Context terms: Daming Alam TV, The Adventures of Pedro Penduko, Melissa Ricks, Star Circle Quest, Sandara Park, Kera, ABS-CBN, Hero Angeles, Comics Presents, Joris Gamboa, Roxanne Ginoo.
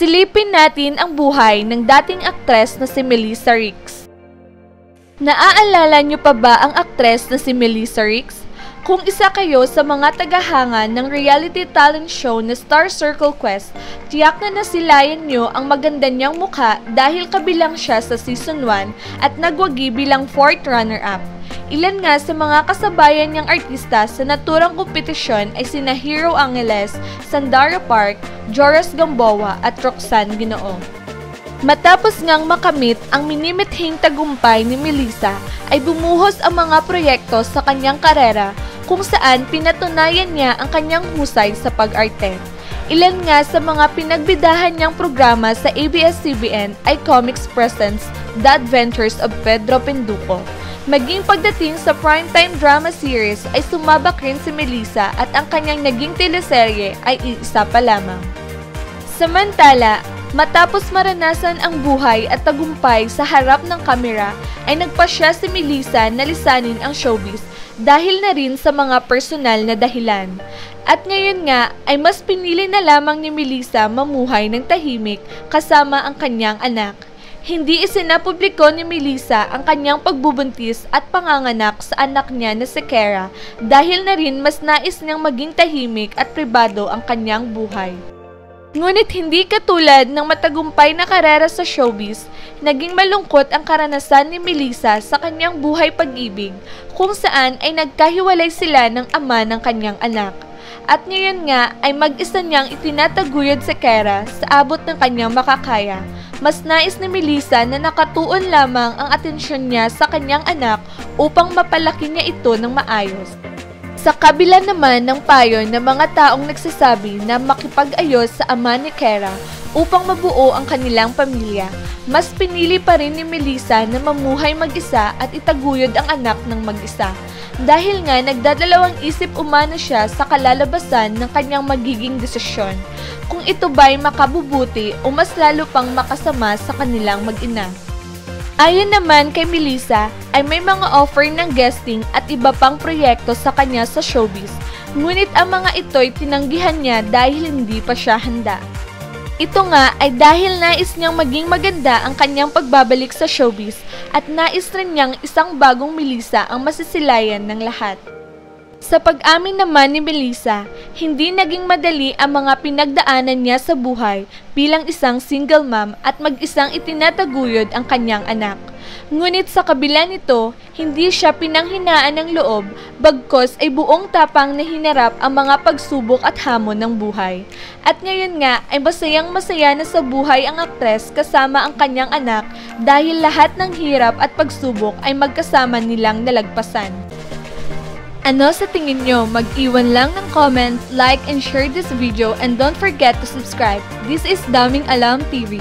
Silipin natin ang buhay ng dating aktres na si Melissa Ricks. Naaalala niyo pa ba ang aktres na si Melissa Ricks? Kung isa kayo sa mga tagahanga ng reality talent show na Star Circle Quest, tiyak na nasilayan niyo ang maganda niyang mukha dahil kabilang siya sa Season 1 at nagwagi bilang 4th runner-up. Ilan nga sa mga kasabayan niyang artista sa naturang kompetisyon ay sina Hero Angeles, Sandara Park, Joris Gamboa at Roxanne Ginoo. Matapos ngang makamit ang minimithing tagumpay ni Melissa, ay bumuhos ang mga proyekto sa kanyang karera kung saan pinatunayan niya ang kanyang husay sa pag-arte. Ilan nga sa mga pinagbidahan niyang programa sa ABS-CBN ay Comics Presents, The Adventures of Pedro Penduko. Maging pagdating sa primetime drama series ay sumabak rin si Melissa at ang kanyang naging teleserye ay iisa pa lamang. Samantala, matapos maranasan ang buhay at tagumpay sa harap ng kamera, ay nagpasya si Melissa na lisanin ang showbiz dahil na rin sa mga personal na dahilan. At ngayon nga ay mas pinili na lamang ni Melissa mamuhay ng tahimik kasama ang kanyang anak. Hindi isinapubliko ni Melissa ang kanyang pagbubuntis at panganganak sa anak niya na si Kera dahil na rin mas nais niyang maging tahimik at pribado ang kanyang buhay. Ngunit hindi katulad ng matagumpay na karera sa showbiz, naging malungkot ang karanasan ni Melissa sa kanyang buhay pag-ibig kung saan ay nagkahiwalay sila ng ama ng kanyang anak. At ngayon nga ay mag-isa niyang itinataguyod si Kera sa abot ng kanyang makakaya. Mas nais ni Melissa na nakatuon lamang ang atensyon niya sa kanyang anak upang mapalaki niya ito ng maayos. Sa kabila naman ng payo ng mga taong nagsasabi na makipag-ayos sa ama ni Kera upang mabuo ang kanilang pamilya, mas pinili pa rin ni Melissa na mamuhay mag-isa at itaguyod ang anak ng mag-isa. Dahil nga nagdadalawang isip umano siya sa kalalabasan ng kanyang magiging desisyon, kung ito ba'y makabubuti o mas lalo pang makasama sa kanilang mag-ina. Ayon naman kay Melissa, ay may mga offer ng guesting at iba pang proyekto sa kanya sa showbiz, ngunit ang mga ito'y tinanggihan niya dahil hindi pa siya handa. Ito nga ay dahil nais niyang maging maganda ang kanyang pagbabalik sa showbiz at nais rin niyang isang bagong Melissa ang masisilayan ng lahat. Sa pag-amin naman ni Melissa, hindi naging madali ang mga pinagdaanan niya sa buhay bilang isang single mom at mag-isang itinataguyod ang kanyang anak. Ngunit sa kabila nito, hindi siya pinanghinaan ng loob, bagkos ay buong tapang na hinarap ang mga pagsubok at hamon ng buhay. At ngayon nga ay masayang-masaya na sa buhay ang aktres kasama ang kanyang anak dahil lahat ng hirap at pagsubok ay magkasama nilang nalagpasan. Ano sa tingin nyo? Mag-iwan lang ng comment, like, and share this video and don't forget to subscribe. This is Daming Alam TV.